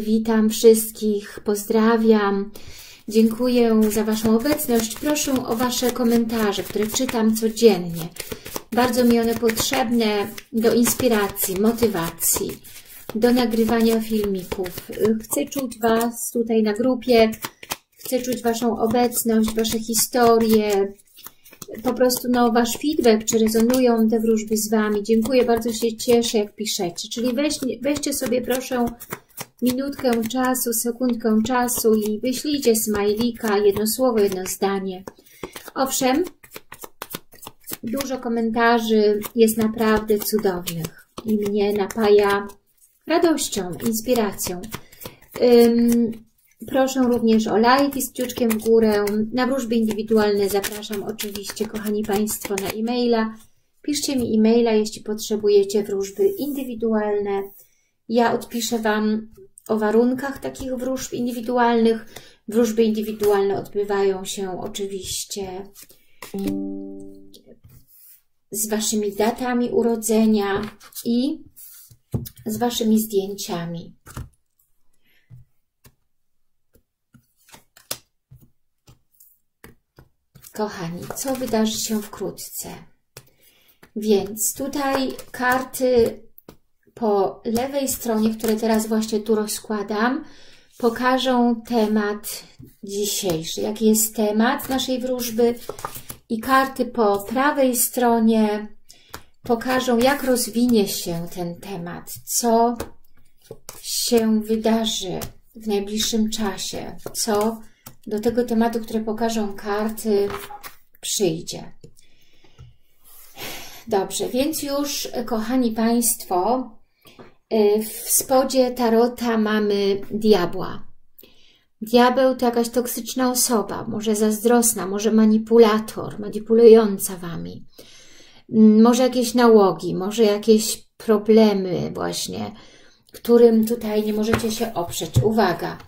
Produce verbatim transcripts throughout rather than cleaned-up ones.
Witam wszystkich, pozdrawiam. Dziękuję za Waszą obecność. Proszę o Wasze komentarze, które czytam codziennie. Bardzo mi one potrzebne do inspiracji, motywacji, do nagrywania filmików. Chcę czuć Was tutaj na grupie, chcę czuć Waszą obecność, Wasze historie, po prostu no, Wasz feedback, czy rezonują te wróżby z Wami. Dziękuję, bardzo się cieszę, jak piszecie. Czyli weź, weźcie sobie proszę minutkę czasu, sekundkę czasu i wyślijcie smajlika, jedno słowo, jedno zdanie. Owszem, dużo komentarzy jest naprawdę cudownych i mnie napaja radością, inspiracją. Um, proszę również o lajki z kciuczkiem w górę. Na wróżby indywidualne zapraszam oczywiście, kochani Państwo, na e-maila. Piszcie mi e-maila, jeśli potrzebujecie wróżby indywidualne. Ja odpiszę Wam o warunkach takich wróżb indywidualnych. Wróżby indywidualne odbywają się oczywiście z Waszymi datami urodzenia i z Waszymi zdjęciami. Kochani, co wydarzy się wkrótce? Więc tutaj karty po lewej stronie, które teraz właśnie tu rozkładam, pokażą temat dzisiejszy. Jaki jest temat naszej wróżby? I karty po prawej stronie pokażą, jak rozwinie się ten temat, co się wydarzy w najbliższym czasie, co do tego tematu, które pokażą karty, przyjdzie. Dobrze, więc już, kochani Państwo, w spodzie tarota mamy diabła. Diabeł to jakaś toksyczna osoba, może zazdrosna, może manipulator, manipulująca Wami. Może jakieś nałogi, może jakieś problemy właśnie, którym tutaj nie możecie się oprzeć. Uwaga!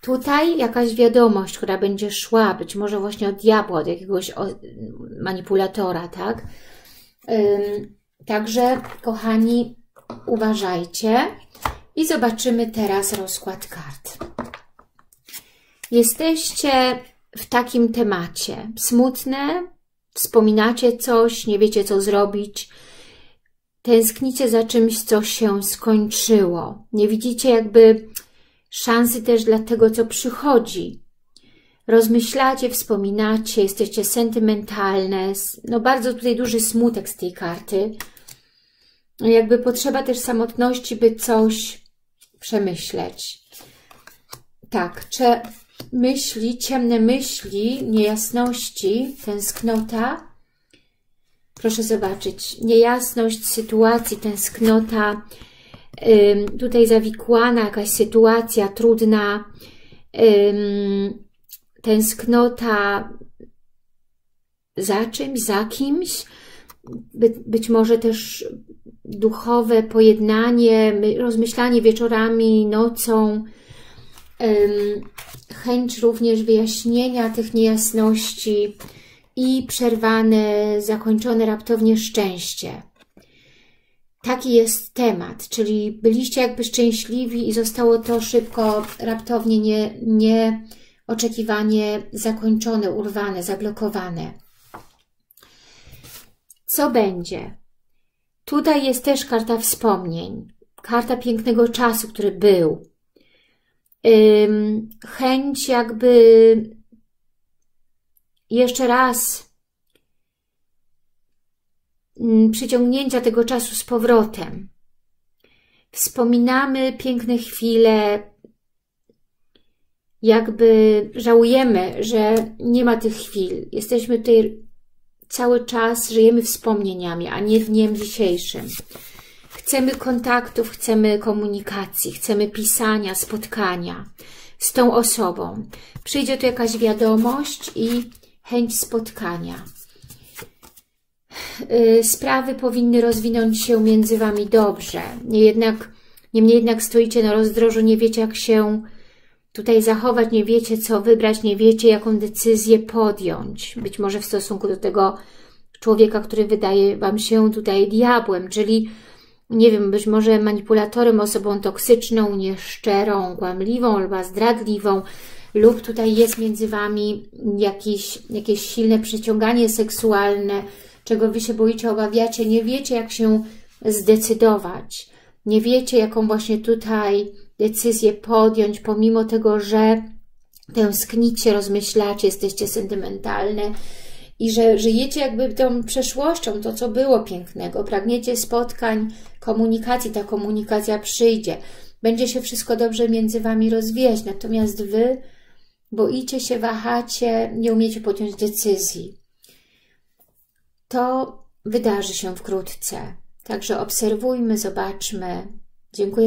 Tutaj jakaś wiadomość, która będzie szła, być może właśnie od diabła, od jakiegoś manipulatora, tak? Także, kochani, uważajcie i zobaczymy teraz rozkład kart. Jesteście w takim temacie. Smutne, wspominacie coś, nie wiecie co zrobić, tęsknicie za czymś, co się skończyło. Nie widzicie jakby szansy też dla tego, co przychodzi. Rozmyślacie, wspominacie, jesteście sentymentalne. No bardzo tutaj duży smutek z tej karty. Jakby potrzeba też samotności, by coś przemyśleć. Tak, czy myśli, ciemne myśli, niejasności, tęsknota. Proszę zobaczyć, niejasność sytuacji, tęsknota. Ym, tutaj zawikłana jakaś sytuacja trudna. Ym, tęsknota za czymś, za kimś. By, być może też duchowe pojednanie, rozmyślanie wieczorami, nocą, chęć również wyjaśnienia tych niejasności i przerwane, zakończone raptownie szczęście. Taki jest temat, czyli byliście jakby szczęśliwi i zostało to szybko, raptownie, nie, nieoczekiwanie zakończone, urwane, zablokowane. Co będzie? Tutaj jest też karta wspomnień, karta pięknego czasu, który był. Ym, chęć jakby jeszcze raz przyciągnięcia tego czasu z powrotem. Wspominamy piękne chwile, jakby żałujemy, że nie ma tych chwil. Jesteśmy tutaj cały czas, żyjemy wspomnieniami, a nie dniem dzisiejszym. Chcemy kontaktów, chcemy komunikacji, chcemy pisania, spotkania z tą osobą. Przyjdzie tu jakaś wiadomość i chęć spotkania. Sprawy powinny rozwinąć się między Wami dobrze. Jednak, niemniej jednak stoicie na rozdrożu, nie wiecie jak się tutaj zachować, nie wiecie co wybrać, nie wiecie jaką decyzję podjąć. Być może w stosunku do tego człowieka, który wydaje Wam się tutaj diabłem, czyli nie wiem, być może manipulatorem, osobą toksyczną, nieszczerą, kłamliwą albo zdradliwą, lub tutaj jest między Wami jakieś, jakieś silne przyciąganie seksualne, czego Wy się boicie, obawiacie, nie wiecie jak się zdecydować, nie wiecie jaką właśnie tutaj decyzję podjąć, pomimo tego, że tęsknicie, rozmyślacie, jesteście sentymentalne i że żyjecie jakby tą przeszłością, to co było pięknego, pragniecie spotkań, komunikacji, ta komunikacja przyjdzie, będzie się wszystko dobrze między Wami rozwijać, natomiast Wy boicie się, wahacie, nie umiecie podjąć decyzji. To wydarzy się wkrótce, także obserwujmy, zobaczmy. Dziękuję.